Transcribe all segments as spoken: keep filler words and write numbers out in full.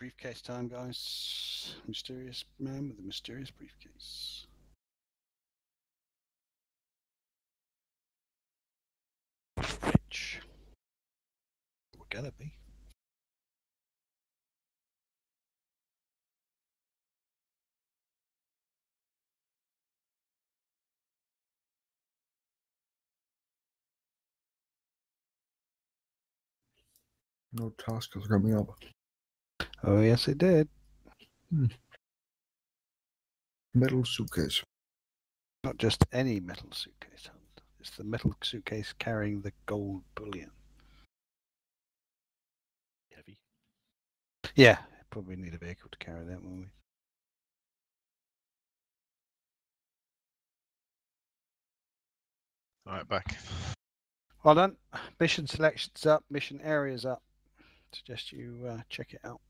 Briefcase time, guys. Mysterious man with a mysterious briefcase. Rich. What can it be? No task has got me up. Oh, yes, it did. Hmm. Metal suitcase. Not just any metal suitcase, Hunt. It's the metal suitcase carrying the gold bullion. Heavy? Yeah, probably need a vehicle to carry that, won't we? Alright, back. Well done. Mission selection's up, mission area's up. Suggest you uh, check it out.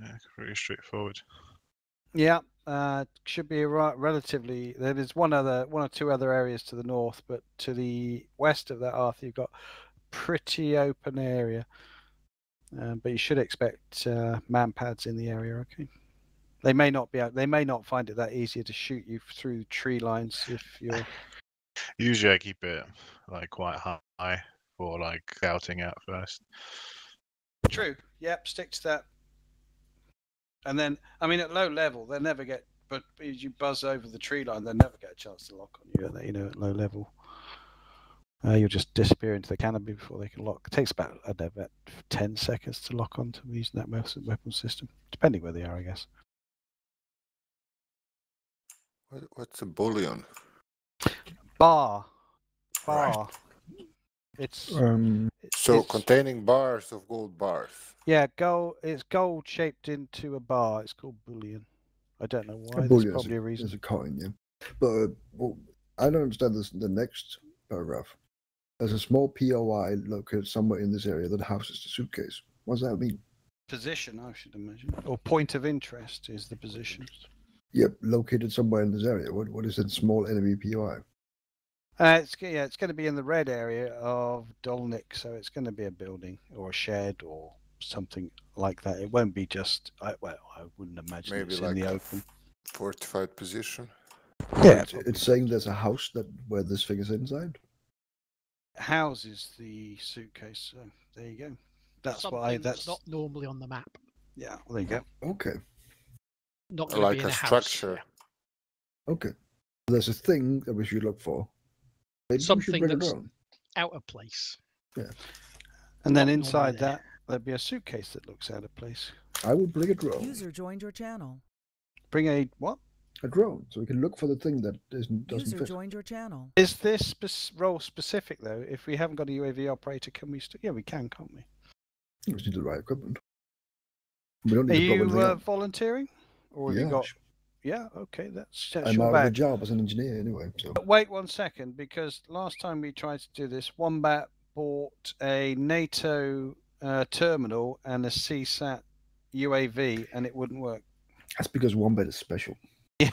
Yeah, pretty straightforward. Yeah, uh, should be relatively. There is one other, one or two other areas to the north, but to the west of that, Arthur, you've got pretty open area. Uh, but you should expect uh, man pads in the area. Okay, they may not be out. They may not find it that easier to shoot you through tree lines if you're. Usually, I keep it like quite high for like scouting out first. True. Yep. Stick to that. And then, I mean, at low level, they never get. But as you buzz over the tree line, they never get a chance to lock on you. At that, you know, at low level, uh, you'll just disappear into the canopy before they can lock. It takes about, I don't know, about ten seconds to lock onto using that weapon system, depending where they are, I guess. What, what's a bullion? Bar, bar. Right. It's um, so it's, containing bars of gold bars. Yeah, gold. It's gold shaped into a bar. It's called bullion. I don't know why. There's probably a, a reason. It's a coin, yeah. But uh, well, I don't understand this. The next paragraph. There's a small P O I located somewhere in this area that houses the suitcase. What does that mean? Position, I should imagine, or point of interest is the position. Yep, located somewhere in this area. What what is that small enemy P O I? Uh, it's yeah, it's going to be in the red area of Dolnik, so it's going to be a building or a shed or something like that. It won't be just. I, well, I wouldn't imagine maybe it's like in the open. Fortified position. Yeah, it's, it's saying there's a house that where this thing is inside. Houses the suitcase. So there you go. That's something why that's not normally on the map. Yeah, well, there you go. Okay. Not like be in a, a structure. House. Yeah. Okay. There's a thing that we should look for. Maybe something that's out of place. Yeah. And then inside that, there'd be a suitcase that looks out of place. I would bring a drone. User joined your channel. Bring a what? A drone, so we can look for the thing that isn't, doesn't User fit. Joined your channel. Is this spe role specific though? If we haven't got a U A V operator, can we still? Yeah, we can, can't we? We just need the right equipment. We don't need. Are you uh, volunteering, or have yeah, you got? Sure. Yeah, okay, that's, that's I'm your out bag. Of a job as an engineer anyway. So. But wait one second, because last time we tried to do this, Wombat bought a NATO uh, terminal and a C SAT U A V, and it wouldn't work. That's because Wombat is special. Yeah.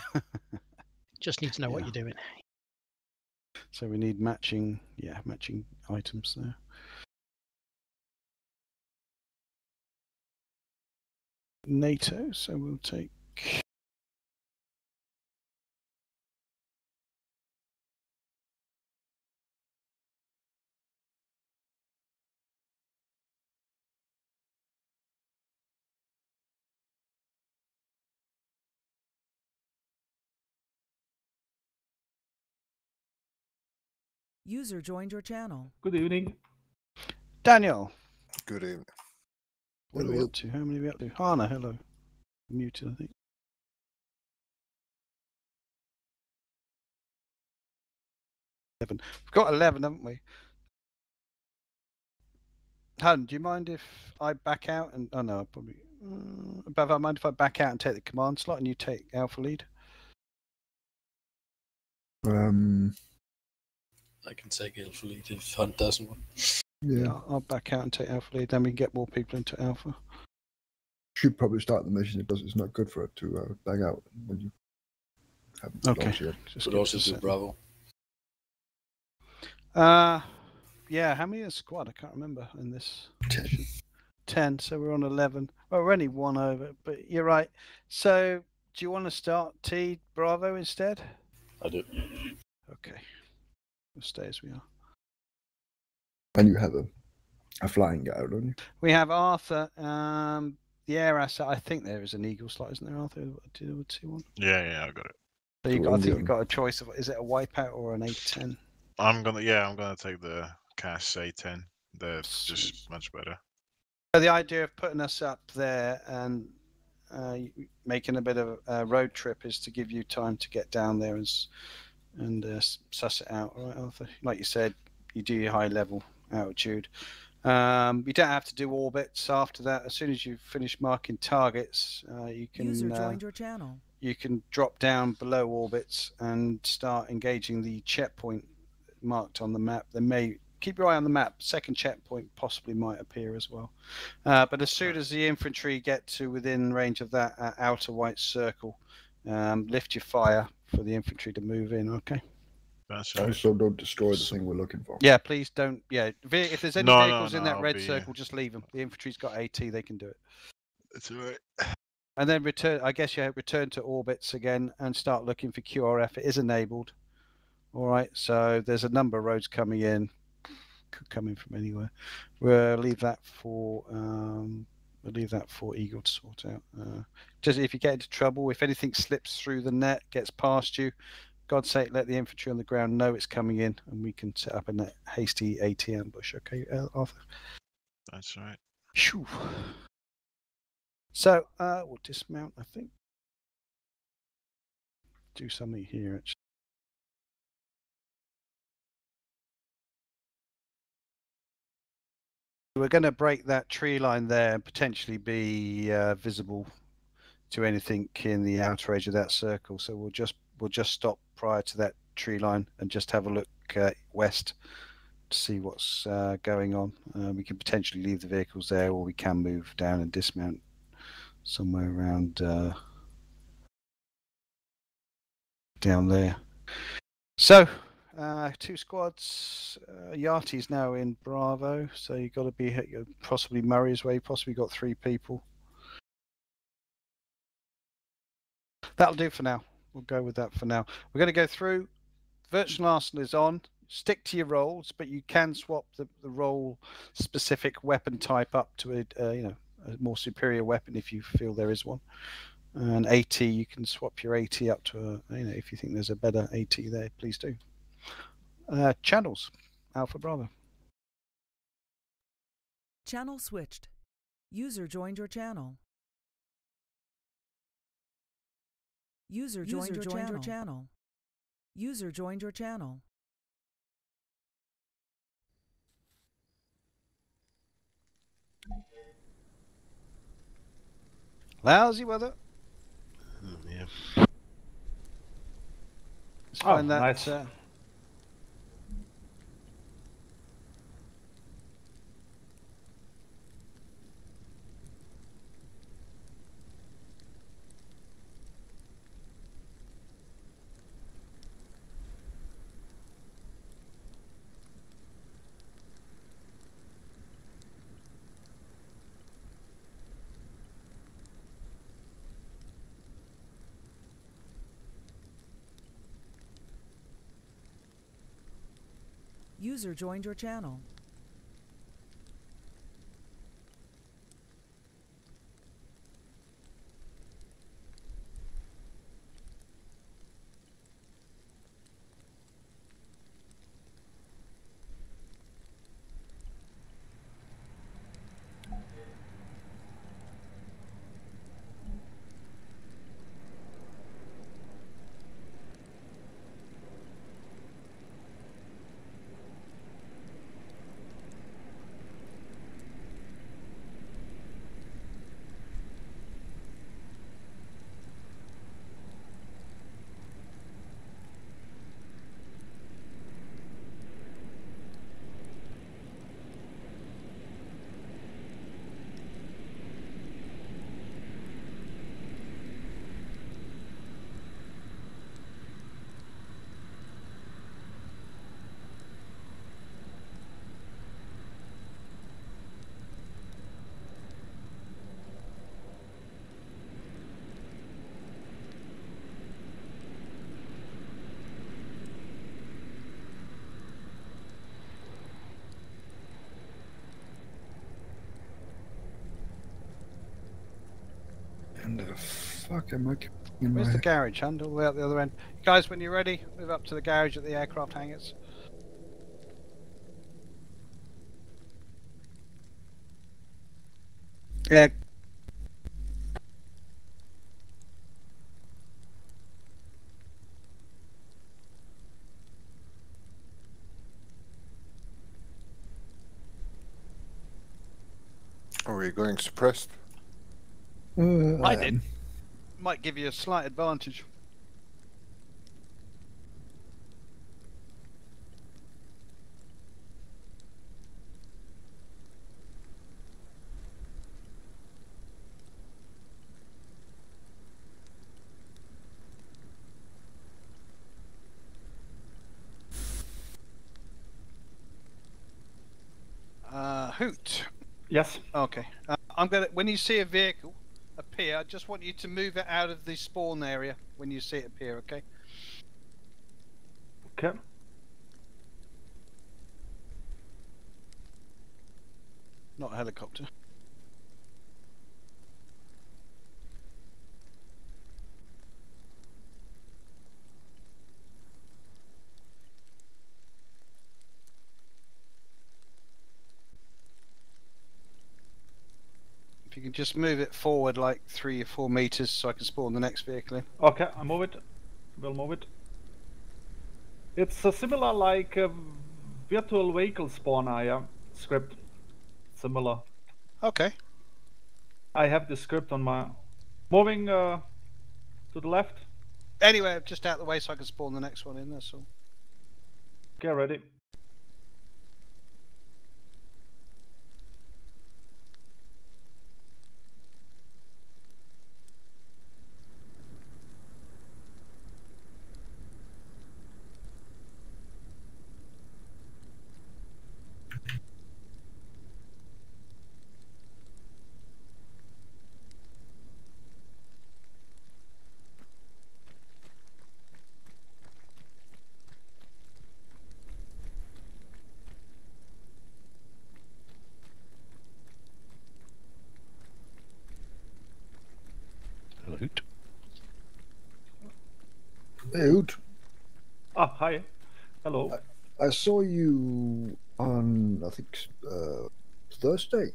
Just need to know yeah. what you're doing. So we need matching, yeah, matching items there. NATO, so we'll take... User joined your channel. Good evening, Daniel. Good evening. What hello. Are we up to? How many are we up to? Hana, hello. Muted, I think. eleven. We've got eleven, haven't we? Han, do you mind if I back out and? Oh no, I probably. Above, I mind if I back out and take the command slot, and you take Alpha lead. Um. I can take Alpha lead if Hunt doesn't want. Yeah, I'll back out and take Alpha lead. Then we can get more people into Alpha. Should probably start the mission because it's not good for it to uh, back out when you haven't okay. Yet. Just but also do Bravo. Uh, yeah. How many is squad? I can't remember in this. Ten. ten, so we're on eleven. Well, we're only one over, but you're right. So do you want to start T Bravo instead? I do. Okay. We'll stay as we are. And you have a, a flying guy, don't you? We have Arthur. Um, the air asset, I think there is an Eagle slot, isn't there, Arthur? Do you see one? Yeah, yeah, I got it. So you got, I think you've got a choice of, is it a Wipeout or an A ten? I'm gonna, yeah, I'm gonna take the Cash A ten. They're just much better. So the idea of putting us up there and uh, making a bit of a road trip is to give you time to get down there and and uh, suss it out, all right, Arthur? Like you said, you do your high level altitude. Um, you don't have to do orbits after that. As soon as you finish marking targets, uh, you can User joined uh, your channel. You can drop down below orbits and start engaging the checkpoint marked on the map. They may keep your eye on the map. Second checkpoint possibly might appear as well. Uh, but as soon as the infantry get to within range of that uh, outer white circle, um, lift your fire for the infantry to move in. Okay. That's right. Also, don't destroy the thing we're looking for. Yeah, please don't. Yeah, if there's any no, vehicles no, no, in that I'll red be... circle, just leave them. The infantry's got AT; they can do it. That's all right. And then return. I guess you yeah, return to orbits again and start looking for Q R F. It is enabled. All right. So there's a number of roads coming in. Could come in from anywhere. We'll leave that for. Um, I'll leave that for Eagle to sort out. Uh, just if you get into trouble, if anything slips through the net, gets past you, God's sake, let the infantry on the ground know it's coming in, and we can set up a hasty AT ambush. Okay, Arthur? That's right. Whew. So, uh, we'll dismount, I think. Do something here, actually. We're going to break that tree line there and potentially be uh, visible to anything in the outer edge of that circle. So we'll just we'll just stop prior to that tree line and just have a look uh, west to see what's uh, going on. Uh, we can potentially leave the vehicles there, or we can move down and dismount somewhere around uh, down there. So. Uh, two squads. Uh, Yachty's now in Bravo, so you've got to be hit, possibly Murray's way. You possibly got three people. That'll do for now. We'll go with that for now. We're going to go through. Virtual Arsenal is on. Stick to your roles, but you can swap the, the role-specific weapon type up to a uh, you know a more superior weapon if you feel there is one. And AT, you can swap your AT up to a, you know if you think there's a better AT there, please do. Uh, channels. Alpha Bravo. Channel switched. User joined your channel. User joined, User your, joined channel. your channel. User joined your channel. Lousy weather. Oh, yeah. Let's oh, find that. Nice. Uh, User joined your channel. And the fuck am I? Where's the garage, Hand? All the way out the other end. Guys, when you're ready, move up to the garage at the aircraft hangars. Yeah. Are you going suppressed? Uh, I did. Might give you a slight advantage. Uh, Hoot. Yes. Okay. Uh, I'm gonna. When you see a vehicle appear, I just want you to move it out of the spawn area when you see it appear. Okay. Okay. Not a helicopter. You can just move it forward like three or four meters so I can spawn the next vehicle in. Okay, I'll move it. We'll move it. It's a similar like a virtual vehicle spawner, yeah? Script. Similar. Okay. I have the script on my... Moving uh, to the left. Anyway, just out the way so I can spawn the next one in, that's all. Okay, ready. Ah, hi. Hello. I, I saw you on, I think, uh, Thursday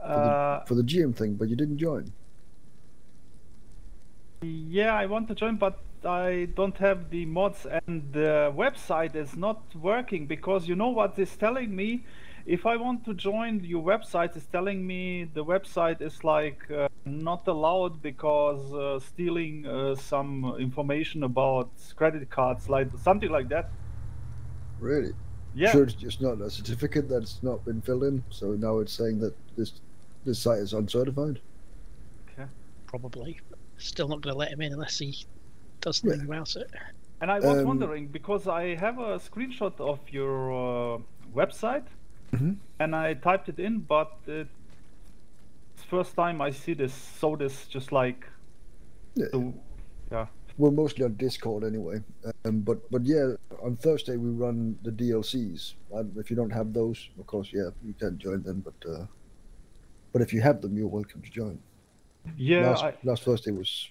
for, uh, the, for the G M thing, but you didn't join. Yeah, I want to join, but I don't have the mods and the website is not working because you know what it's telling me? If I want to join your website, it's telling me the website is like uh, not allowed because uh, stealing uh, some information about credit cards, like something like that. Really? Yeah. Sure, it's just not a certificate that's not been filled in, so now it's saying that this this site is uncertified. Okay. Probably. Still not going to let him in unless he does something yeah. about it. And I was um, wondering because I have a screenshot of your uh, website. Mm-hmm. And I typed it in, but it's first time I see this, so this just like, yeah. So, yeah. We're mostly on Discord anyway, um, but but yeah, on Thursday we run the D L Cs. And if you don't have those, of course, yeah, you can join them. But uh, but if you have them, you're welcome to join. Yeah. Last, I... last Thursday was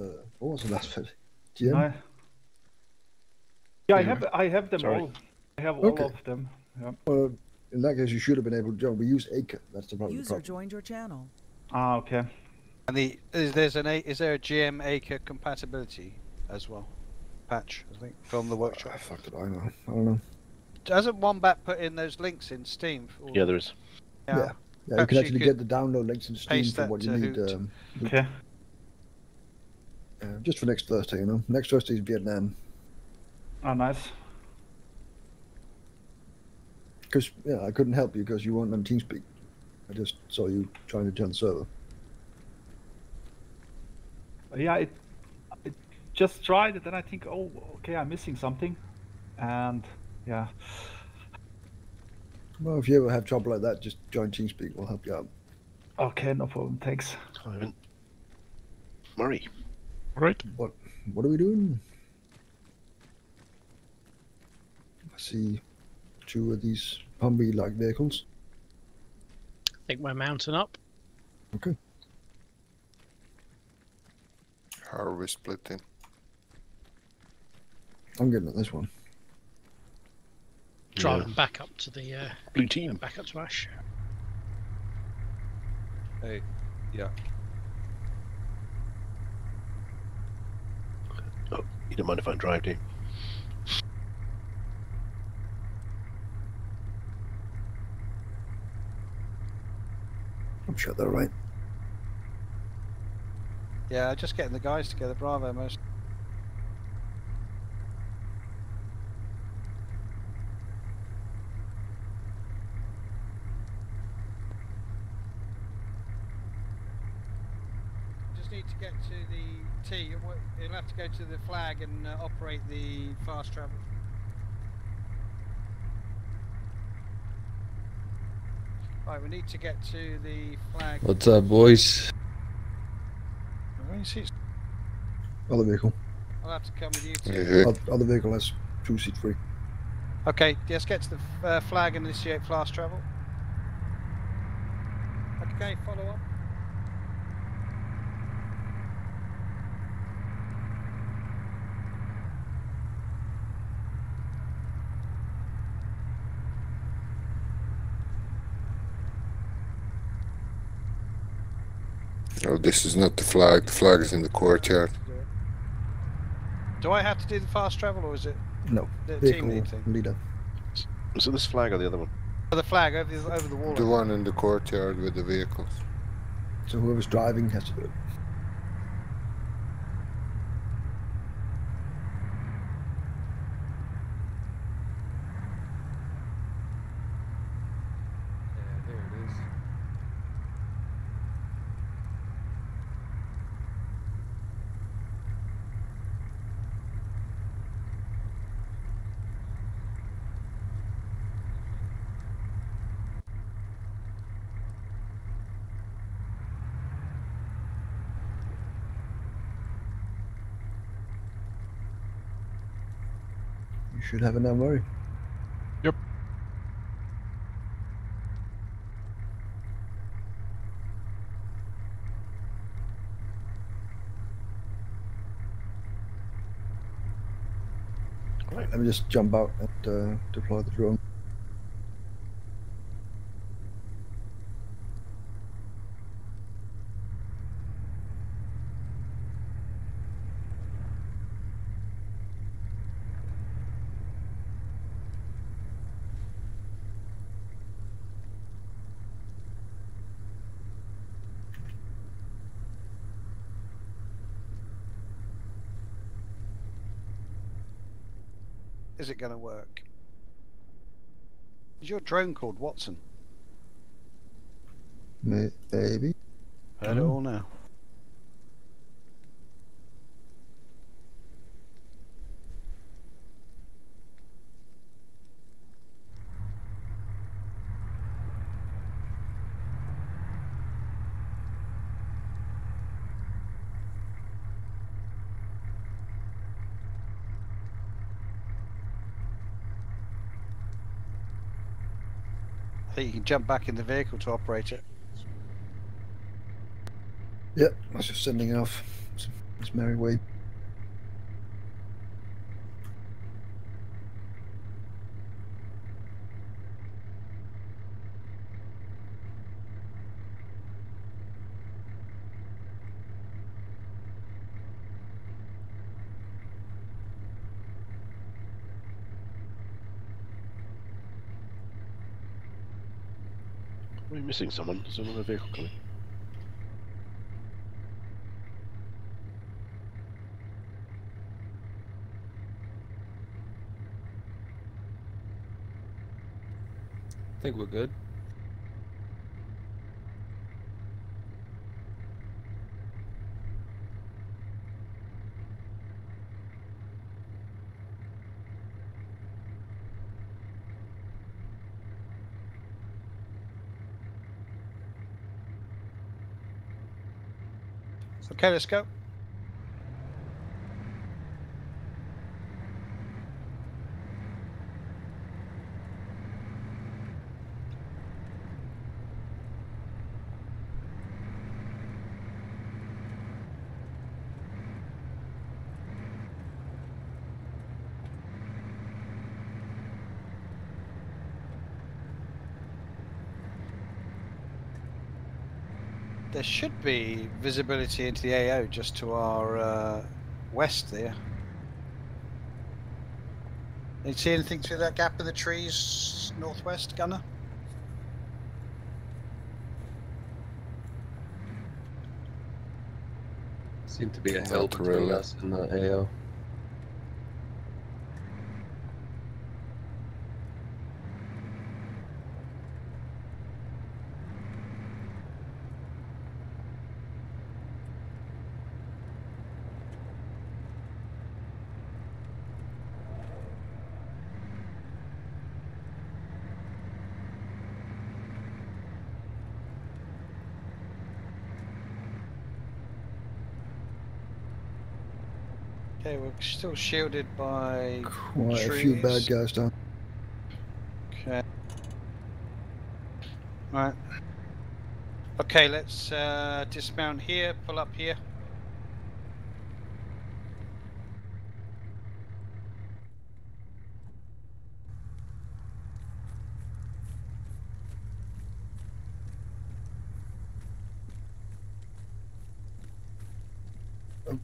uh, what was the last Thursday? G M? I... Yeah, I have I have them Sorry. all. I have okay. all of them. Yeah. Uh, In that case, you should have been able to join. We use Acre. That's the problem. User joined your channel. Ah, okay. And the is there's an a is there a G M Acre compatibility as well? Patch, I think, from the workshop. Oh, fuck it, I know. I don't know. Hasn't Wombat put in those links in Steam? For yeah, there is. Yeah, yeah. yeah you can actually you get the download links in Steam for what you need. Um, okay. Uh, just for next Thursday, you know. Next Thursday is Vietnam. Oh, nice. Because yeah, I couldn't help you because you weren't on TeamSpeak. I just saw you trying to join the server. Yeah, I it, it just tried it, and I think, oh, okay, I'm missing something, and yeah. Well, if you ever have trouble like that, just join TeamSpeak. We'll help you out. Okay, no problem. Thanks. Murray. Right. What? What are we doing? I see. Two of these Humvee-like vehicles. I think we're mounting up. Okay. How are we splitting? I'm good at this one. Drive them yeah. back up to the uh, blue team. Back up to Ash. Hey, yeah. Oh, you don't mind if I drive, do you? I'm sure they're right. Yeah, just getting the guys together. Bravo, most. Just need to get to the T. You'll have to go to the flag and uh, operate the fast travel. Right, we need to get to the flag. What's up, boys? Other vehicle. I'll have to come with you too. Okay. Other vehicle has two seat free. Okay, let's get to the uh, flag and initiate fast travel. Okay, follow up. Oh, this is not the flag. The flag is in the courtyard. Do I have to do the fast travel, or is it no the team leader? leader? So this flag or the other one? Oh, the flag over the, over the wall. The one in the courtyard with the vehicles. So whoever's driving has to do it. Should have it now, Murray. Yep. Right, let me just jump out and uh, deploy the drone. Is it going to work? Is your drone called Watson? Maybe. Heard it all now. I think you can jump back in the vehicle to operate it. Yep, I was just sending it off. It's Mary Wade. Missing someone. There's another vehicle coming. I think we're good. Okay, let's go. there should be visibility into the A O just to our uh, west there. Can you see anything through that gap in the trees, northwest, Gunner? Seemed to be a hill between us and the A O. Okay, we're still shielded by quite trees. A few bad guys down. Okay. Right. Okay, let's uh, dismount here, pull up here.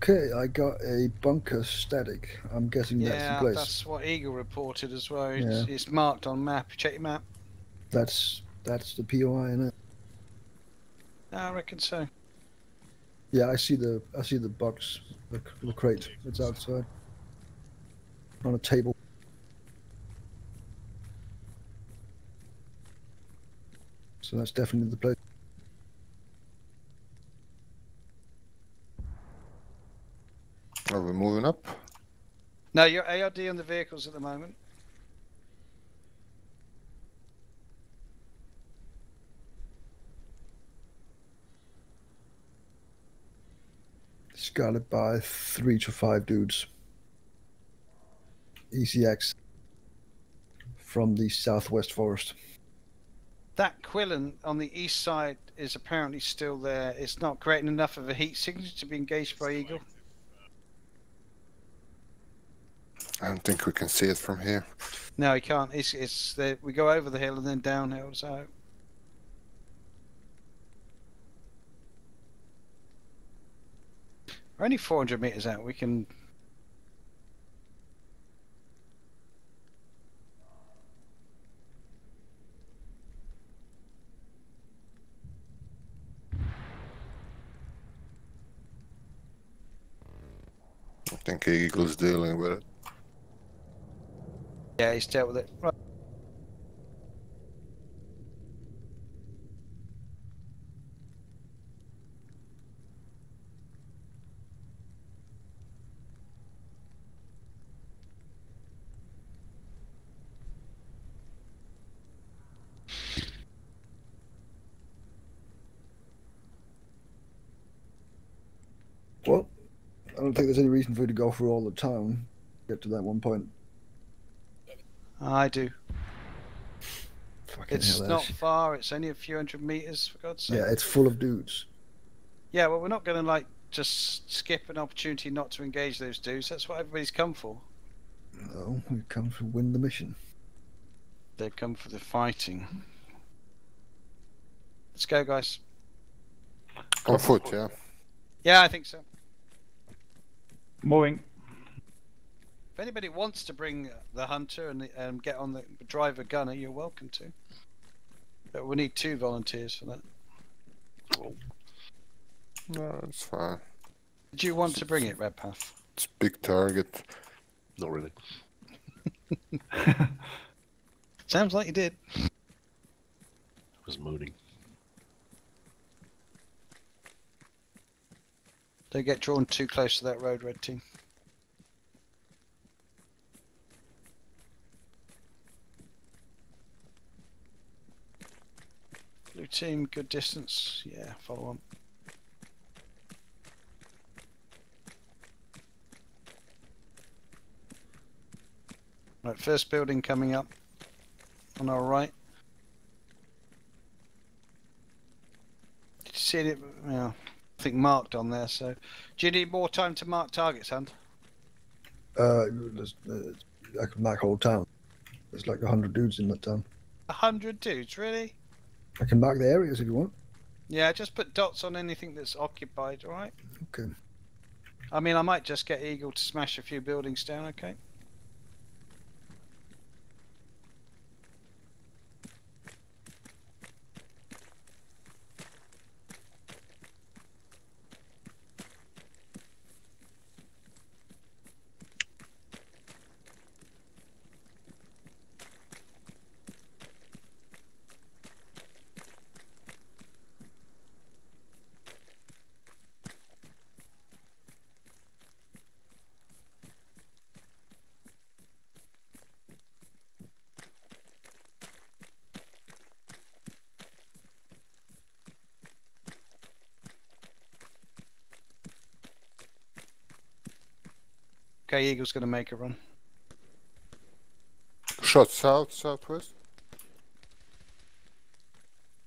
Okay, I got a bunker static. I'm guessing yeah, that's the place. Yeah, that's what Eagle reported as well. It's, yeah. It's marked on map. Check your map. That's that's the P O I in it. I reckon so. Yeah, I see the I see the box, the, the crate. It's outside on a table. So that's definitely the place. Are we moving up? No, you're A R D on the vehicles at the moment. Scarlet by three to five dudes. E C X from the southwest forest. That Quillen on the east side is apparently still there. It's not creating enough of a heat signature to be engaged by Eagle. I don't think we can see it from here. No, you can't. It's it's the, we go over the hill and then downhill. So we're only four hundred meters out. We can. I think Eagle's dealing with it. Yeah, he's dealt with it. Right. Well, I don't think there's any reason for you to go through all the town, get to that one point. I do. Fucking it's hilarious. Not far, it's only a few hundred meters, for God's sake. Yeah, it's full of dudes. Yeah, well, we're not going to, like, just skip an opportunity not to engage those dudes. That's what everybody's come for. No, we've come to win the mission. They've come for the fighting. Let's go, guys. On foot, yeah? Yeah, I think so. Moving. If anybody wants to bring the hunter and the, um, get on the driver gunner, you're welcome to. But we need two volunteers for that. Oh. No, it's fine. Did you want it's, to bring it, Redpath? It's a big target. Not really. Sounds like you did. I was moaning. Don't get drawn too close to that road, Red Team. Blue team, good distance. Yeah, follow on. Right, first building coming up on our right. Did you see it? Yeah, I think marked on there. So, do you need more time to mark targets, Hunt? Uh, I can mark whole town. There's like a hundred dudes in that town. A hundred dudes, really? I can mark the areas if you want. Yeah, just put dots on anything that's occupied, alright? Okay. I mean, I might just get Eagle to smash a few buildings down, okay? Okay, Eagle's gonna make a run. Shot south, southwest?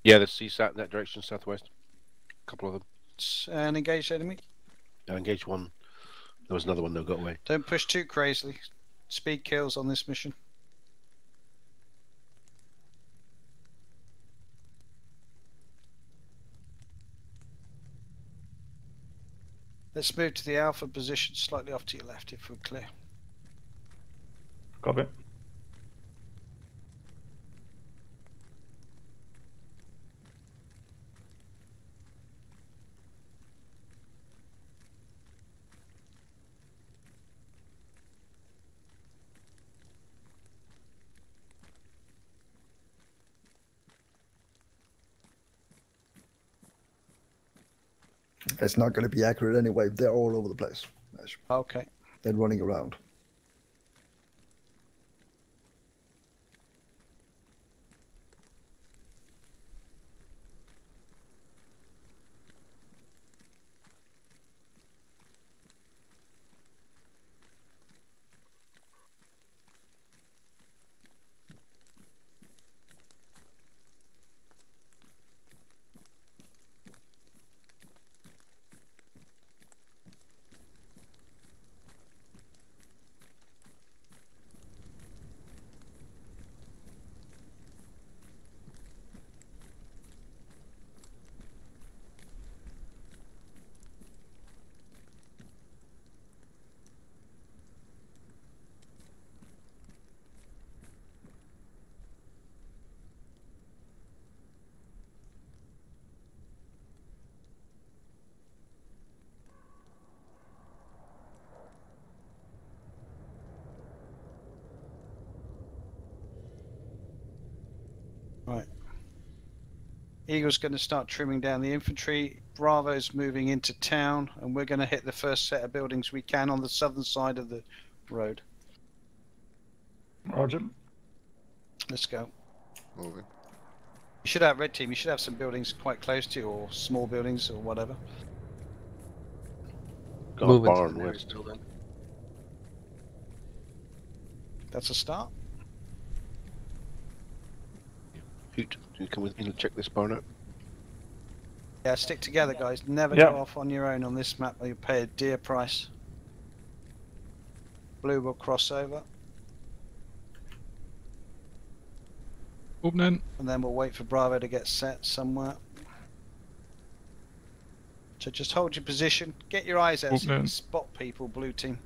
Yeah, the C SAT in that direction, southwest. A couple of them. And engage enemy? No, engage one. There was another one that got away. Don't push too crazily. Speed kills on this mission. Let's move to the alpha position, slightly off to your left, if we're clear. Copy. It's not going to be accurate anyway. They're all over the place. Okay. They're running around. Eagle's going to start trimming down the infantry. Bravo's moving into town, and we're going to hit the first set of buildings we can on the southern side of the road. Roger. Let's go. Moving. You should have, red team, you should have some buildings quite close to you, or small buildings, or whatever. Got a barn west. That's a start. Hoot. You come with me and check this barn out. Yeah, stick together, guys. Never yeah. go off on your own on this map, or you pay a dear price. Blue will cross over. Opening. And then we'll wait for Bravo to get set somewhere. So just hold your position, get your eyes out Opening. so you can spot people, blue team.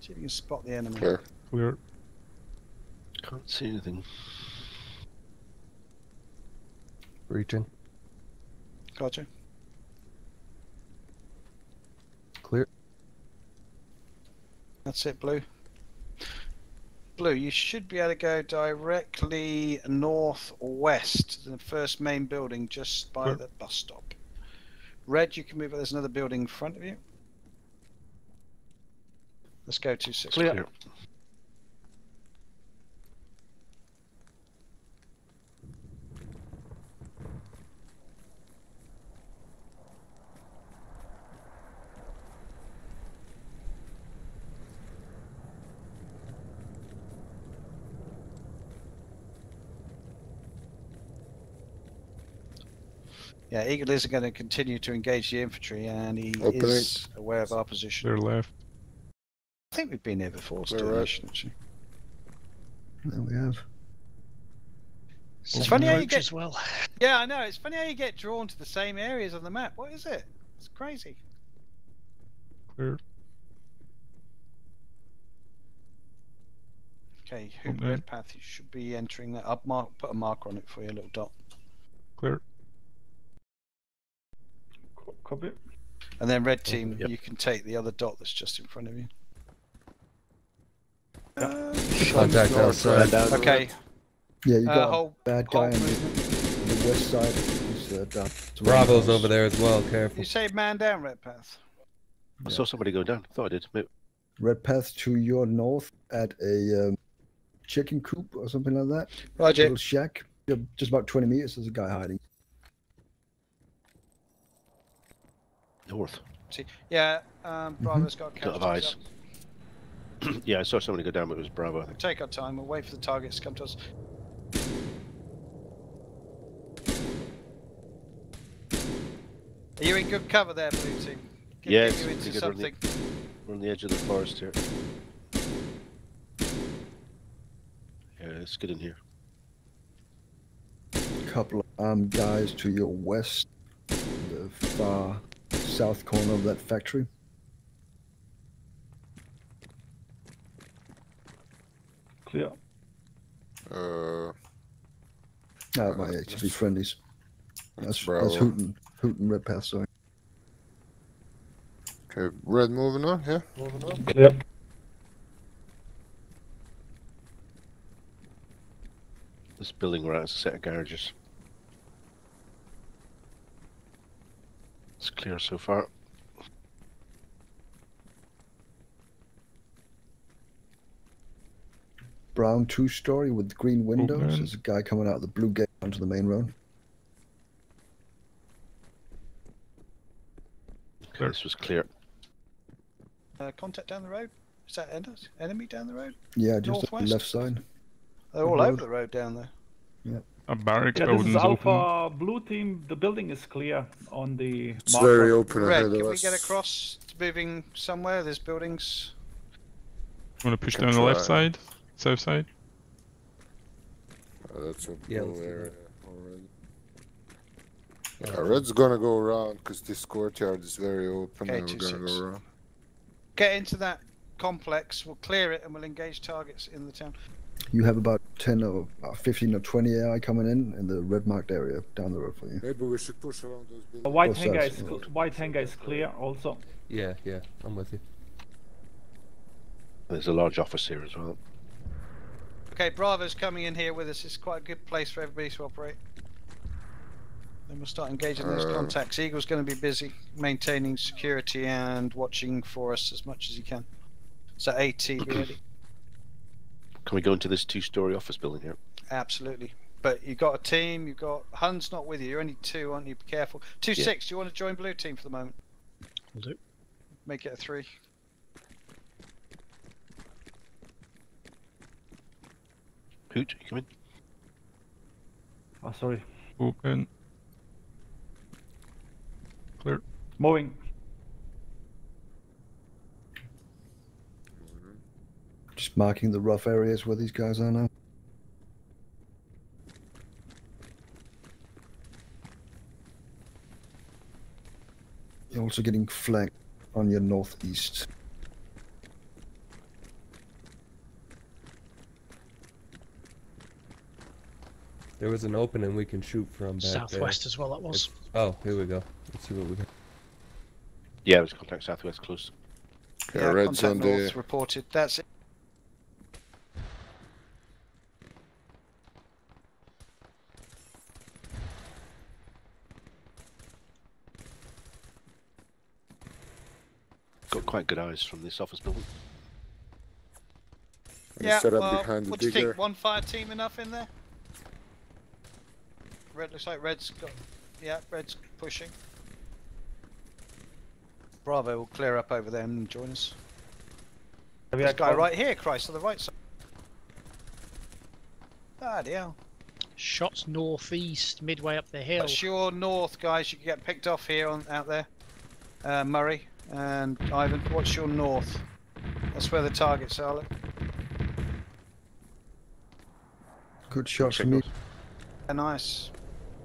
See if you can spot the enemy. Clear. Clear. Can't see anything. Region. Gotcha. Clear. That's it, Blue. Blue, you should be able to go directly northwest to the first main building just by Clear. the bus stop. Red, you can move. There's another building in front of you. Let's go to six. Clear. Clear. Yeah, Eagle is going to continue to engage the infantry, and he okay. is aware of our position. They're left. I think we've been here before. There we have. It's funny how you get as well. Yeah, I know. It's funny how you get drawn to the same areas on the map. What is it? It's crazy. Clear. Okay, who red okay. path you should be entering that. I'll mark, put a marker on it for you, a little dot. Clear. Copy. And then red team, yep. you can take the other dot that's just in front of you. Yep. Uh, Contact outside. Okay. Yeah, you got uh, whole, a bad guy on the, on the west side. He's, uh, down Bravo's over there as well, careful. You say man down, Redpath? I yeah. saw somebody go down, I thought I did. Maybe. Redpath to your north at a um, chicken coop or something like that. Roger. A little shack. Just about twenty meters, there's a guy hiding. North. See, yeah, um, Bravo's mm-hmm. got a couple of eyes. Up. Yeah, I saw somebody go down, but it was Bravo. We'll take our time, we'll wait for the targets to come to us. Are you in good cover there, Blue Team? Can yes, get you into something. We're on, the, we're on the edge of the forest here. Yeah, let's get in here. A couple of armed guys to your west, the far south corner of that factory. Clear. Uh. That might actually be friendlies. That's, that's Hooten. Hooten red path, sorry. Okay, red moving on, yeah? Moving on? Yep. This building right is a set of garages. It's clear so far. Brown two-story with green windows. Okay. There's a guy coming out of the blue gate onto the main road. Okay, this was clear. Uh, contact down the road. Is that enemy down the road? Yeah, just northwest? The left side. They're all the over the road down there. Yeah. A barrack. Yeah, this is Alpha open. Blue team. The building is clear on the. It's marker. Very open. Red, can we get across? It's moving somewhere. There's buildings. You want to push down try. The left side, south side. Oh, that's a yeah, blue area already. Yeah, red's gonna go around because this courtyard is very open okay, and we're gonna six. Go around. Get into that complex, we'll clear it and we'll engage targets in the town. You have about ten or fifteen or twenty A I coming in in the red marked area down the road for you. Maybe we should push around those buildings. The white hangar is, white hangar is clear also. Yeah, yeah, I'm with you. There's a large office here as well. Okay, Bravo's coming in here with us. It's quite a good place for everybody to operate. Then we'll start engaging those uh, contacts. Eagle's going to be busy maintaining security and watching for us as much as he can. So A T, be ready. Can we go into this two-story office building here? Absolutely. But you've got a team, you've got... Hun's not with you, you're only two, aren't you? Be careful. two six, yeah. Do you want to join Blue Team for the moment? Will do. Make it a three. Hoot, you come in? Oh, sorry. Open. Clear. Moving. Just marking the rough areas where these guys are now. You're also getting flanked on your northeast. There was an opening we can shoot from back southwest there. As well. That was. It's, oh, here we go. Let's see what we got. Yeah, it was contact southwest close. Yeah, yeah red Sunday reported. That's it. Got quite good eyes from this office building. And yeah. Set up well, behind the what do you think? One fire team enough in there? Red looks like red's got, yeah, red's pushing. Bravo will clear up over there and join us. There's a guy one? Right here, Christ, on the right side. Ah, deal. Shots northeast, midway up the hill. That's your north, guys. You can get picked off here on out there. Uh, Murray and Ivan, what's your north? That's where the targets are. Look. Good shot from you. Yeah, nice.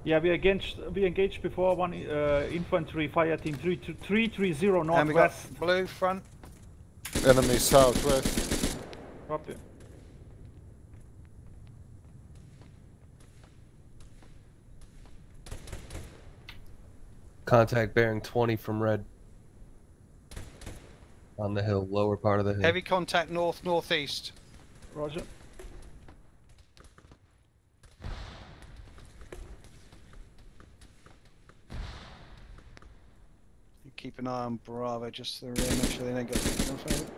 Yeah, we engaged. We engaged before one uh, infantry fire team three three three zero northwest. And we got blue front. Enemy southwest. Copy. Contact bearing twenty from red. On the hill, lower part of the hill. Heavy contact north northeast. Roger. Keep an eye on Bravo just to the rear, make sure they don't get picked off of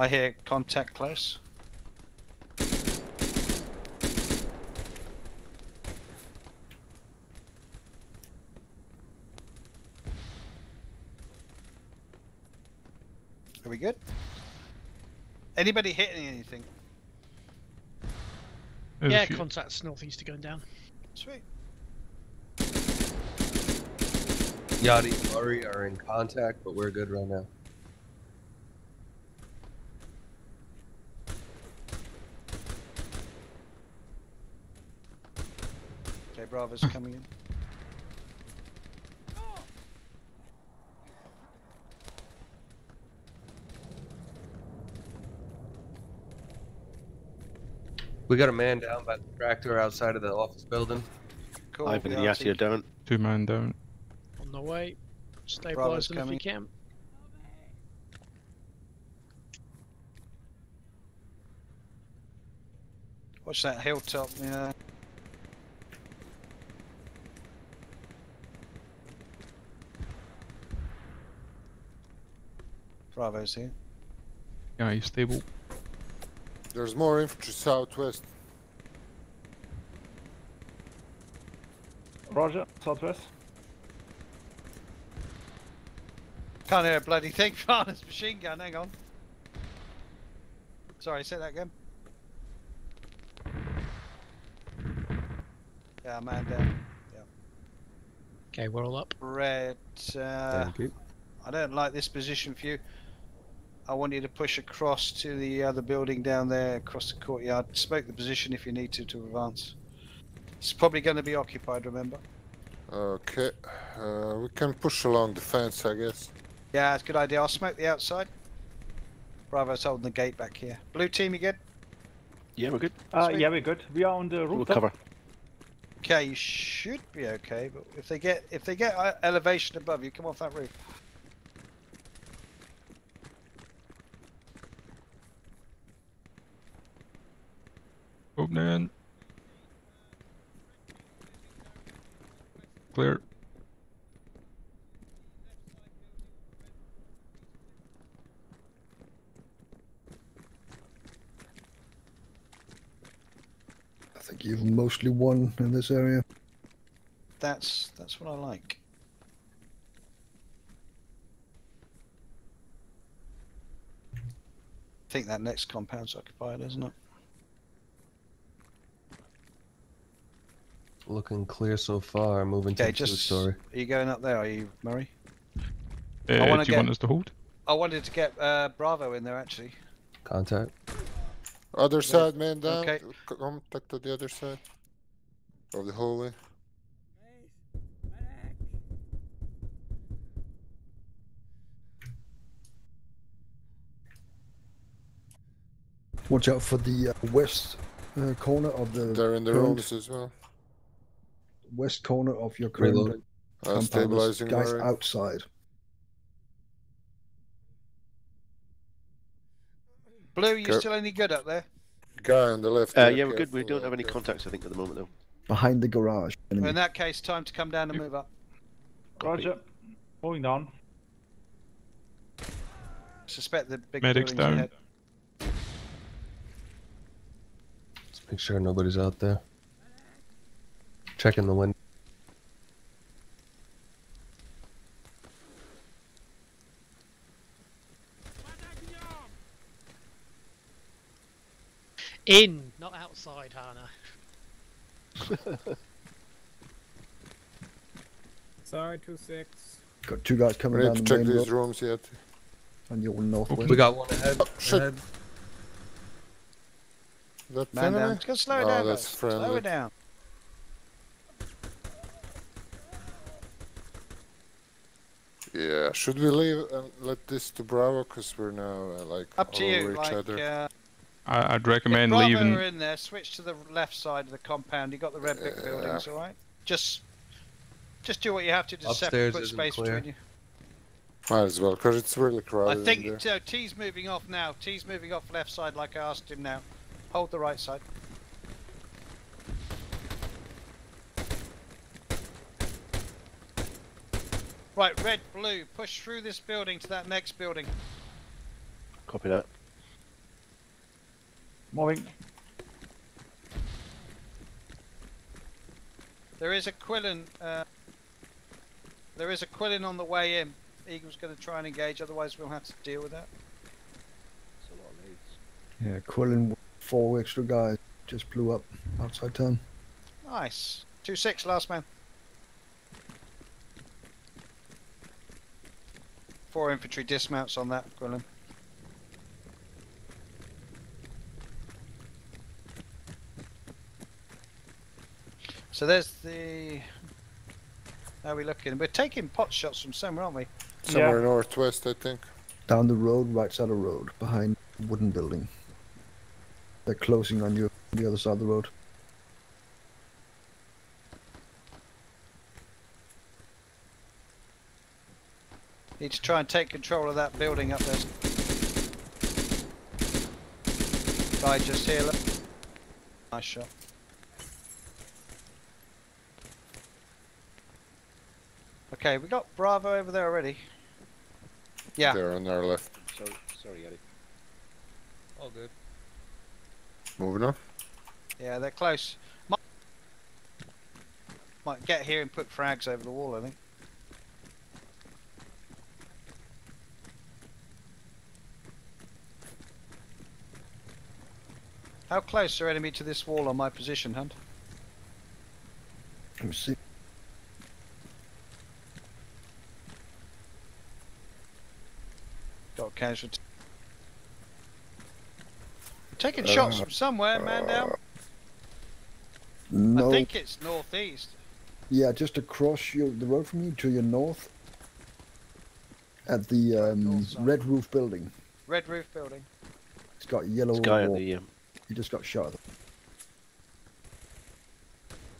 I hear contact close. Are we good? Anybody hitting anything? There's yeah, contacts northeast are going down. Sweet. Yachty and Murray are in contact, but we're good right now. Bravo's coming in. We got a man down by the tractor outside of the office building. Cool. I've been in the Yatia down. Two man down. On the way. Stabilize them if you can. Watch that hilltop, yeah. Bravo's here. Yeah, he's stable. There's more infantry southwest. Roger, southwest. Can't hear a bloody thing from this machine gun, hang on. Sorry, say that again. Yeah, man down. Yeah. Okay, we're all up. Red, uh, thank you. I don't like this position for you. I want you to push across to the other building down there, across the courtyard. Smoke the position if you need to, to advance. It's probably going to be occupied, remember? Okay. Uh, we can push along the fence, I guess. Yeah, it's a good idea. I'll smoke the outside. Bravo's holding the gate back here. Blue team, you good? Yeah, we're good. Uh, yeah, we're good. We are on the rooftop. We'll cover. Okay, you should be okay, but if they get if they get elevation above you, come off that roof. Open. Clear. I think you've mostly won in this area. That's that's what I like. I think that next compound's occupied, isn't it? Looking clear so far, moving okay, to just, the story. Are you going up there, are you, Murray? Uh, I do you get, want us to hold? I wanted to get uh, Bravo in there, actually. Contact. Other side, man down. Okay. Contact to the other side. Of the hallway. Watch out for the uh, west uh, corner of the... They're in the rooms as well. West corner of your current uh, stabilizing guys Murray. Outside. Blue, you still any good up there? Guy on the left. Uh, yeah, we're good. We don't have any contacts, I think, at the moment, though. Behind the garage. Enemy. In that case, time to come down and move up. Roger. Moving down. Suspect the big medic's down. Ahead. Let's make sure nobody's out there. Checking the window. In, not outside, Hannah. Sorry, two six. Got two guys coming down the main road. We need to check these rooms yet. And you're north. We got one ahead. Oh, shit. Ahead. That man down. It's gonna slow oh, down. That's friendly. Slow it down. Yeah, should we leave and let this to Bravo? Because we're now uh, like up to over you, each like, other. Uh, I, I'd recommend if leaving. Bravo are in there, switch to the left side of the compound. You got the red brick yeah. buildings, alright? Just, just do what you have to to separate, put space clear. between you. Might as well, because it's really crowded. I think in there. Uh, T's moving off now. T's moving off left side, like I asked him now. Hold the right side. Right, red, blue, push through this building to that next building. Copy that. Moving. There is a Quillen. Uh, there is a Quillen on the way in. Eagle's going to try and engage, otherwise we'll have to deal with that. That's a lot of leads. Yeah, Quillen. Four extra guys just blew up outside town. Nice. two six, last man. Four infantry dismounts on that, Quillen. So there's the... How are we looking? We're taking pot shots from somewhere, aren't we? Somewhere yeah. northwest, I think. Down the road, right side of the road, behind a wooden building. They're closing on you on the other side of the road. Need to try and take control of that building up there. Guy just here. Look. Nice shot. Okay, we got Bravo over there already. Yeah. They're on our left. Sorry, sorry, Eddie. All good. Moving on. Yeah, they're close. Might, might get here and put frags over the wall, I think. How close are enemy to this wall on my position, Hunt? Let me see. Got a casualty. Taking shots uh, from somewhere, man down. Uh, no. I think it's northeast. Yeah, just across your, the road from you to your north. At the um, red roof building. Red roof building. It's got yellow this guy wall. The, um... You just got shot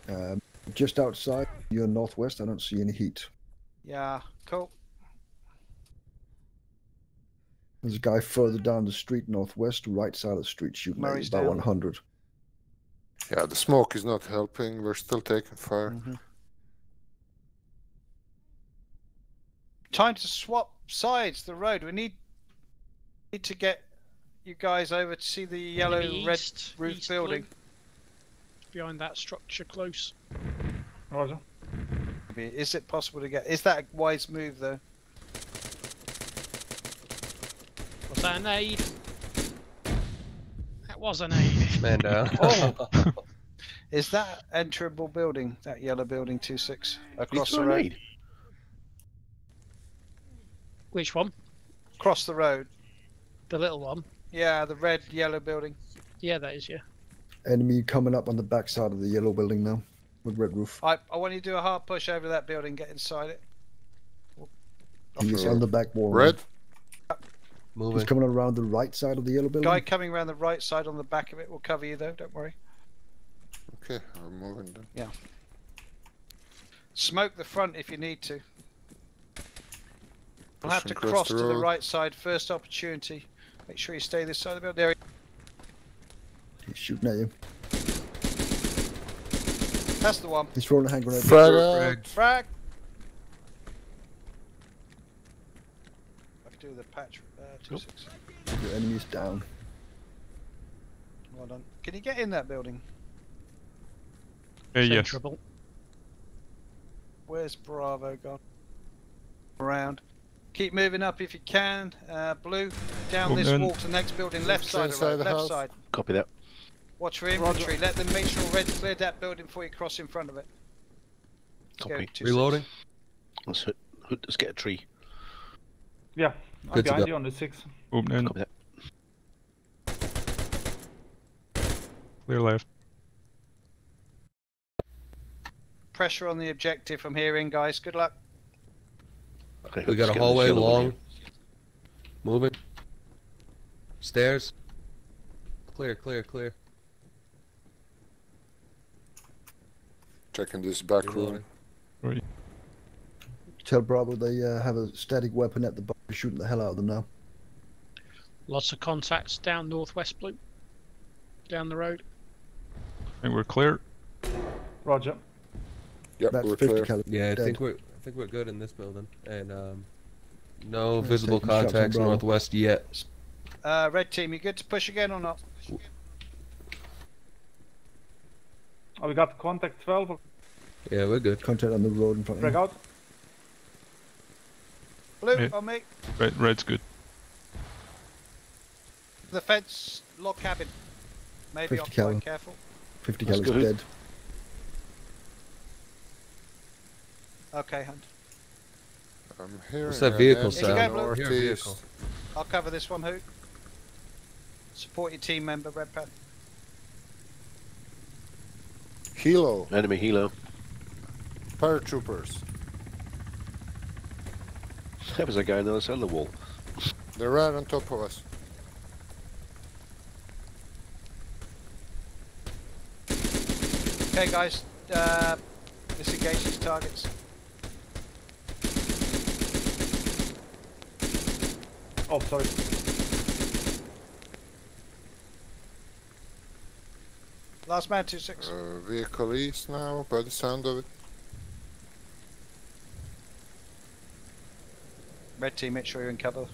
at. Um, just outside your northwest, I don't see any heat. Yeah, cool. There's a guy further down the street, northwest, right side of the street, shooting at about one hundred. Yeah, the smoke is not helping. We're still taking fire. Mm-hmm. Time to swap sides the road. We need need to get you guys over to see the yellow east, red roof east building. Blue. Behind that structure, close. Roger. Is it possible to get? Is that a wise move though? Was that an aid? That was an aid. Man down. Oh. Is that enterable building? That yellow building, two six across the road. Which one? Across the road. The little one. Yeah, the red yellow building. Yeah, that is yeah. Enemy coming up on the back side of the yellow building now, with red roof. I I want you to do a hard push over that building, get inside it. He's on the back wall. Red. Right? Moving. He's coming around the right side of the yellow building. Guy coming around the right side on the back of it will cover you though, don't worry. Okay, I'm moving then. Yeah. Smoke the front if you need to. We'll have to cross to the right side, first opportunity. Make sure you stay this side of the building. He's shooting at you. That's the one. He's throwing a hand grenade. Frag! Frag! Frag. I can do the patch. Nope. Your enemy's down. Well done. Can you get in that building? Uh, yes. Trouble. Where's Bravo gone? Around. Keep moving up if you can. Uh, blue, down oh, this man. wall to the next building, left side, right, left side. Copy that. Watch for infantry. Roger. Let them make sure Red's cleared that building before you cross in front of it. Copy. Reloading. Let's, hit, let's get a tree. Yeah, I'm behind you on the six. Open in. Copy that. Clear left. Pressure on the objective from here in, guys. Good luck. Okay, we got a hallway long. Moving. Stairs. Clear, clear, clear. Checking this back room. Right. Tell Bravo they uh, have a static weapon at the bar, shooting the hell out of them now. Lots of contacts down northwest blue. Down the road. I think we're clear. Roger. Yep, we're clear. Yeah, I dead. think we're I think we're good in this building. And um no yeah, visible contacts northwest yet. Uh red team, you good to push again or not? Again. Oh, we got contact twelve or... Yeah, we're good. Contact on the road in front of me. Break out. Blue, yeah. On me. Red, red's good. The fence, log cabin. Maybe off point, careful. fifty That's calories good. Dead. Okay, Hunt. I'm here. What's that vehicle, sir? Northeast. I'll cover this one, Hoot. Support your team member, Red Pad. Helo. Enemy Helo. Paratroopers. There was a guy on the other side of the wall. They're right on top of us. Okay, guys, uh, disengage these targets. Oh, sorry. Last man, two six. Uh, vehicle east now, by the sound of it. Red team, make sure you're in cover.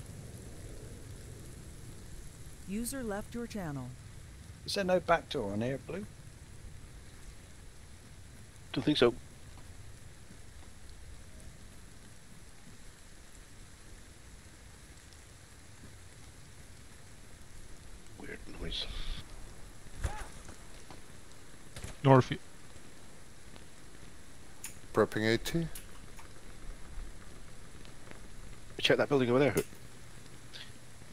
User left your channel. Is there no back door on here, Blue? I don't think so. Weird noise. North. Prepping A T. Check that building over there.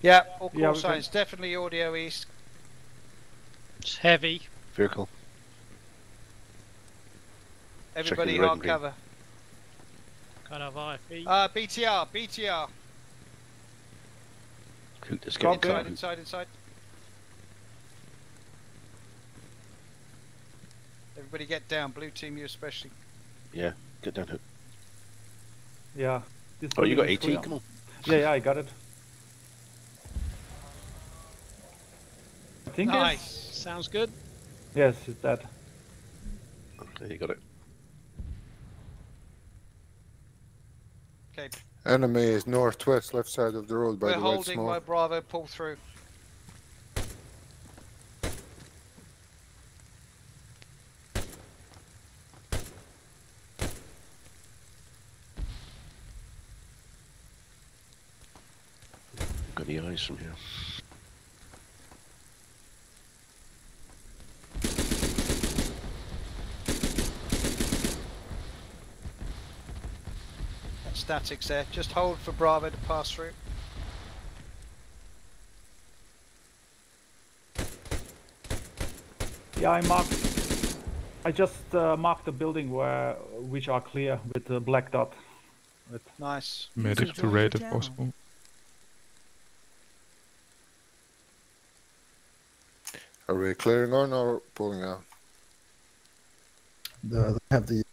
Yeah, all call yeah, signs. Can... Definitely audio east. It's heavy. Vehicle. Everybody hard cover. Kind of I P. Uh, B T R, B T R. Let's get inside, inside, inside. Everybody get down, blue team you especially. Yeah, get down. Yeah. Oh, you got A T? Come on. Yeah, yeah, I got it. I think nice. Sounds good. Yes, it's that. Okay, you got it. Okay. Enemy is northwest, left side of the road by We're the white holding smoke. By Bravo, pull through. Got the eyes from here. Statics there. Just hold for Bravo to pass through. Yeah, I marked. I just uh, marked the building where which are clear with the black dot. With nice. Medic to red if possible. Are we clearing on or pulling out? No, they have the.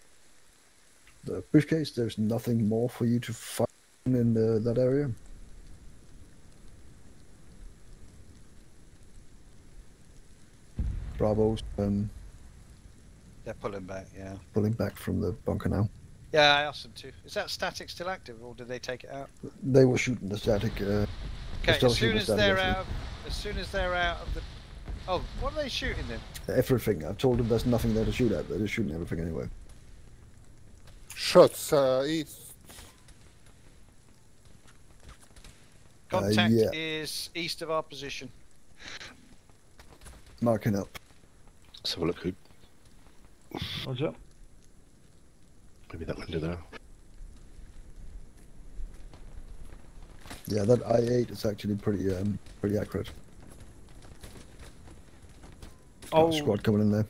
The pushcase, there's nothing more for you to find in the, that area. Bravo's. Um, They're pulling back, yeah. Pulling back from the bunker now. Yeah, I asked them to. Is that static still active, or did they take it out? They were shooting the static. Uh, okay, as soon as they're actually. out, as soon as they're out of the. Oh, what are they shooting then? Everything. I've told them there's nothing there to shoot at. They're just shooting everything anyway. Shots uh, east. Contact uh, yeah. is east of our position. Marking up. Let's have a look who. What's up? Maybe that window there. Yeah, that I eight is actually pretty, um, pretty accurate. Oh, squad coming in there.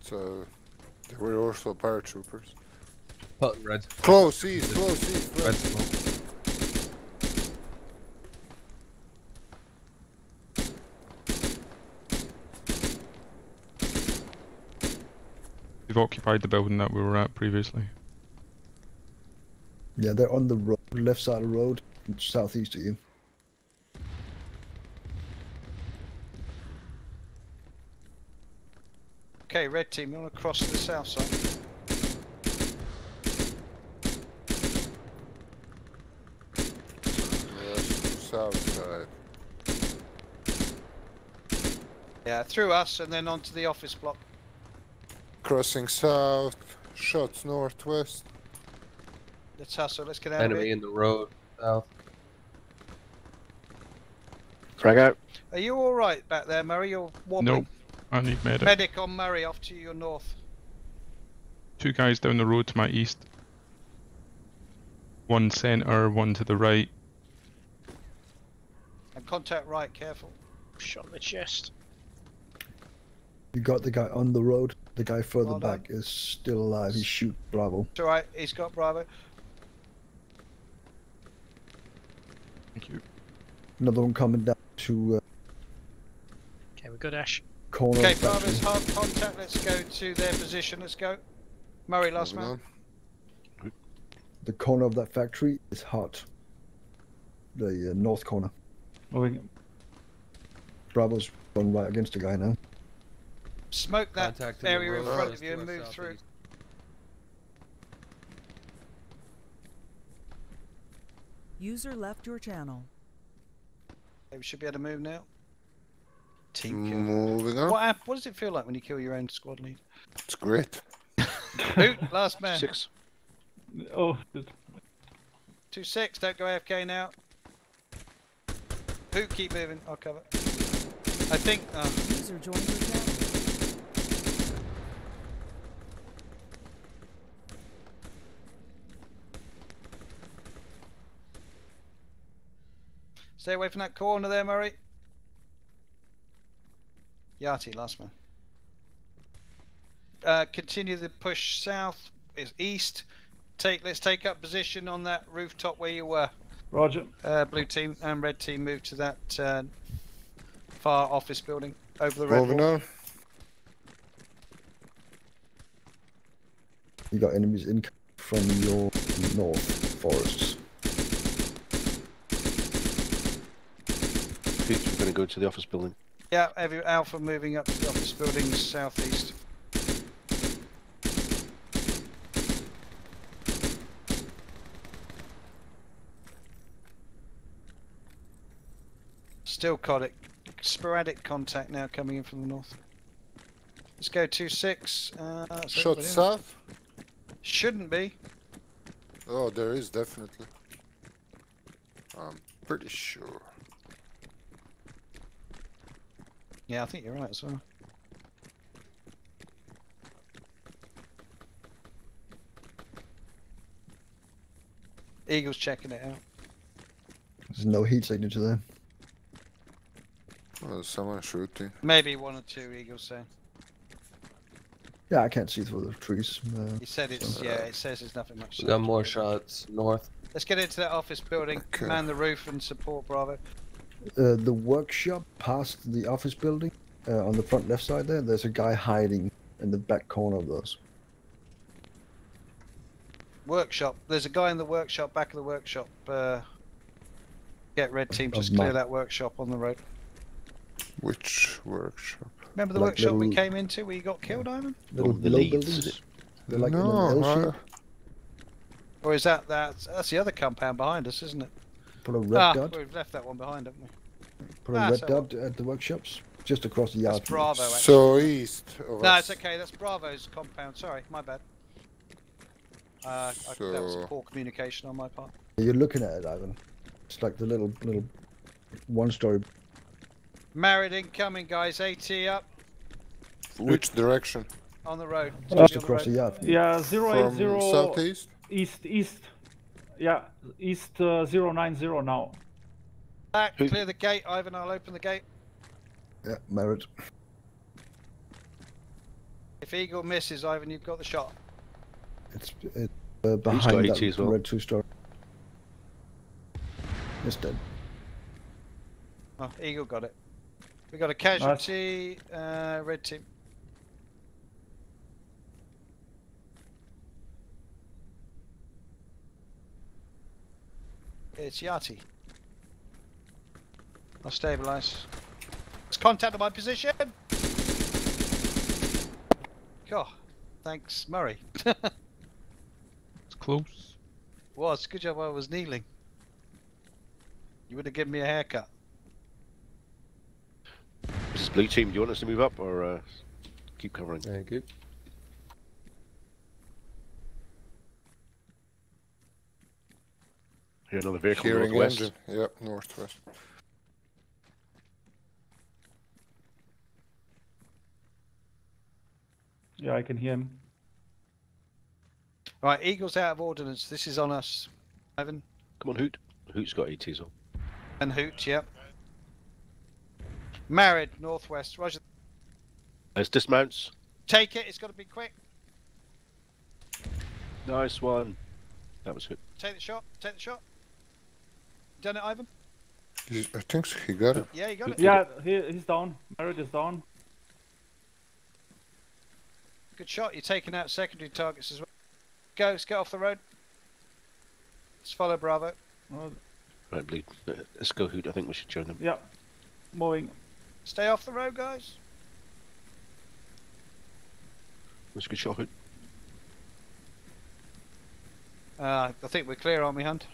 So there were also paratroopers. Oh, red. Close east, close east. Red. Red smoke. They've occupied the building that we were at previously. Yeah, they're on the road, left side of the road, southeast of you. Okay, red team, you want to cross to the south side? South side. Yeah, through us and then onto the office block. Crossing south, shots northwest. Let's hustle, let's get out Enemy of here. Enemy in the road, south. Frag out. Are you alright back there, Murray? You're wobbling. Nope, I need medic. Medic on Murray, off to your north. Two guys down the road to my east. One centre, one to the right. And contact right, careful. Shot in the chest. You got the guy on the road. The guy further well back is still alive. He shoot Bravo. It's alright, he's got Bravo. Thank you. Another one coming down to. Uh, okay, we're good, Ash. Corner. Okay, Bravo's hard contact. Let's go to their position. Let's go. Murray, last man. On. The corner of that factory is hot. The uh, north corner. Moving. Bravo's gone right against the guy now. Smoke that Contacting area in front of you and move through. East. User left your channel. Okay, we should be able to move now. Team kill. Moving on. What, what does it feel like when you kill your own squad lead? It's great. Boot, last man. Six. Oh. Two six, don't go A F K now. Boot, keep moving, I'll cover. I think... Uh, User joined your channel. Stay away from that corner there, Murray. Yati, last man. Uh, continue the push south, is east. Take, let's take up position on that rooftop where you were. Roger. Uh, blue team and red team move to that uh, far office building over the red wall. You got enemies in from your north forests. We're going to go to the office building. Yeah, every Alpha moving up to the office building southeast. Still got it. Sporadic contact now coming in from the north. Let's go two six. Uh, Shot south? Shouldn't be. Oh, there is definitely. I'm pretty sure. Yeah, I think you're right as well. Eagle's checking it out. There's no heat signature there. Well, there's someone shooting. Maybe one or two Eagles there. Yeah, I can't see through the trees. Uh, he said it's, so. Yeah, it says there's nothing much. We got more shots north. Let's get into that office building, okay. Man the roof and support Bravo. Uh, the workshop past the office building, uh, on the front left side there, there's a guy hiding in the back corner of those. Workshop, there's a guy in the workshop, back of the workshop. Uh, get red team, just of clear mine. That workshop on the road. Which workshop? Remember the like workshop little... we came into where you got killed, yeah. Ivan? Little below buildings? They're like no, in an L shape. Or is that, that, that's the other compound behind us, isn't it? Put a red ah, dot. We've left that one behind, haven't we? Put ah, a red so dot at the workshops, just across the yard. That's Bravo, actually. So east. Of no, us. It's okay. That's Bravo's compound. Sorry, my bad. Uh, so... I, that was poor communication on my part. You're looking at it, Ivan. It's like the little, little, one-story. Married incoming, guys. AT up. Which direction? On the right. Just across the yard. Yeah, zero eight zero. Southeast? East, east. Yeah, east uh, zero nine zero now. Back, clear the gate, Ivan, I'll open the gate. Yeah, Merritt. If Eagle misses, Ivan, you've got the shot. It's it, uh, behind that red well. two-story. It's dead. Oh, Eagle got it. We got a casualty, nice. uh, red team. It's Yati. I'll stabilize. It's contact at my position! God, thanks, Murray. It's close. Was, good job I was kneeling. You would have given me a haircut. This is Blue Team, do you want us to move up or uh, keep covering? Thank you. Here, another vehicle northwest. Yep, northwest. Yeah, I can hear him. Alright, Eagle's out of ordnance. This is on us. Ivan? Come on, Hoot. Hoot's got A Ts on. And Hoot, yep. Married, northwest. Roger. There's dismounts. Take it, it's got to be quick. Nice one. That was good. Take the shot, take the shot. Done it, Ivan? He, I think so. He got it. Yeah, he got it. Yeah, he, he's down. Married is down. Good shot, you're taking out secondary targets as well. Go, let's get off the road. Let's follow Bravo. Right, Bleed. Let's go, Hoot. I think we should join them. Yeah. Moving. Stay off the road, guys. That's a good shot, Hoot. Uh, I think we're clear, aren't we, Hunt?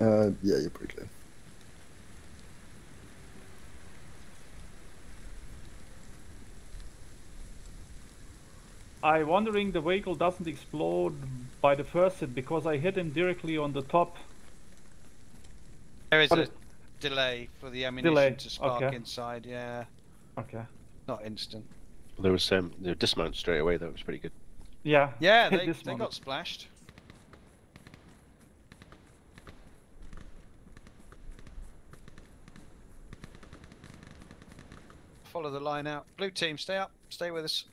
Uh, yeah, you're pretty clear. I'm wondering the vehicle doesn't explode by the first hit because I hit him directly on the top. There is what a is... delay for the ammunition delay. to spark okay. inside, yeah. Okay. Not instant. There was um, the dismount straight away, that was pretty good. Yeah. Yeah, they, they got splashed. Follow the line out. Blue team, stay up, stay with us.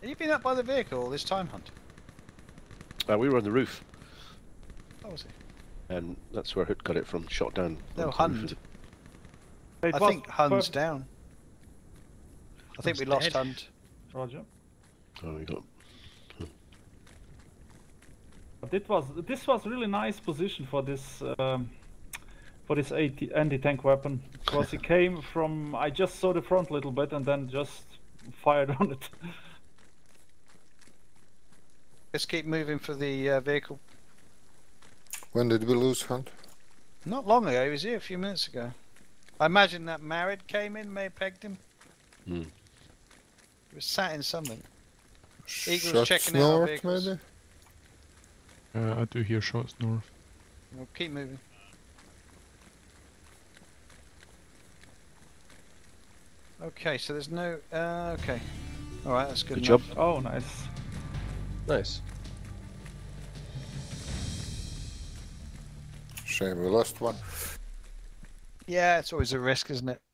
Have you been up by the vehicle all this time, Hunt? Uh, we were on the roof. Oh, was he? And that's where Hoot got it from, shot down. No, Hunt. I think Hunt's down. I think we lost Hunt. Roger. Oh, we got him. But it was, this was really nice position for this um, for this anti-tank weapon. Because it came from, I just saw the front a little bit and then just fired on it. Let's keep moving for the uh, vehicle. When did we lose Hunt? Not long ago, he was here a few minutes ago. I imagine that Marriott came in, may have pegged him. Hmm. He was sat in something. Eagle's shots checking out our vehicles. Maybe? Uh, I do hear shots north. We'll keep moving. Okay, so there's no... Uh, okay. Alright, that's good, good enough. Job. Oh, nice. Nice. Shame we lost one. Yeah, it's always a risk, isn't it?